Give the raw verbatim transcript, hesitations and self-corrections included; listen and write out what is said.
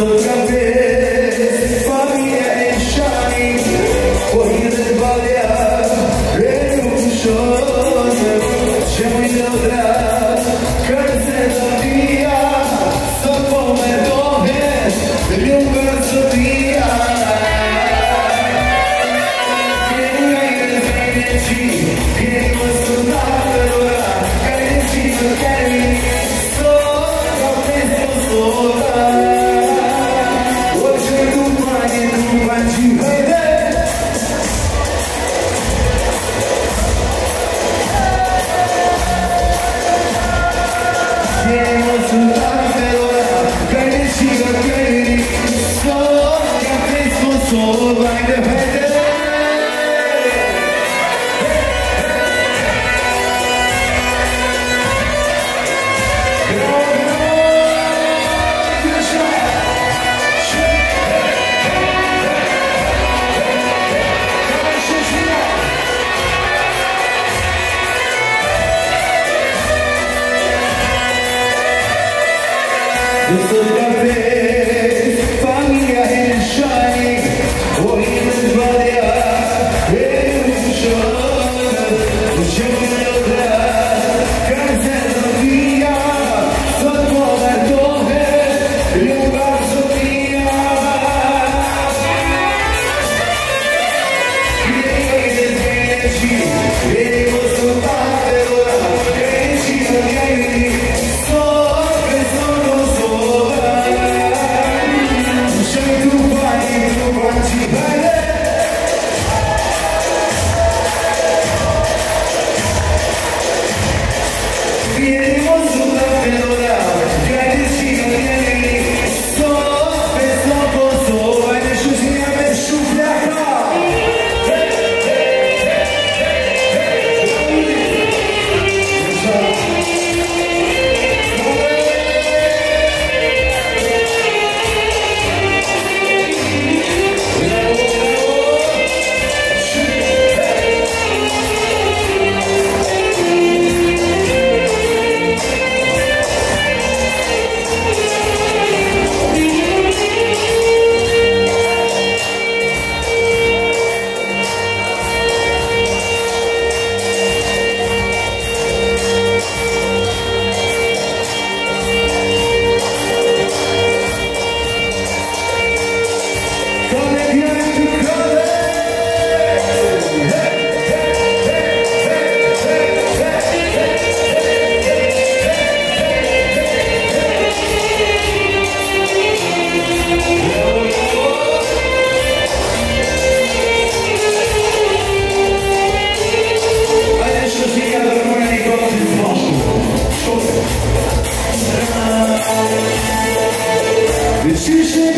You should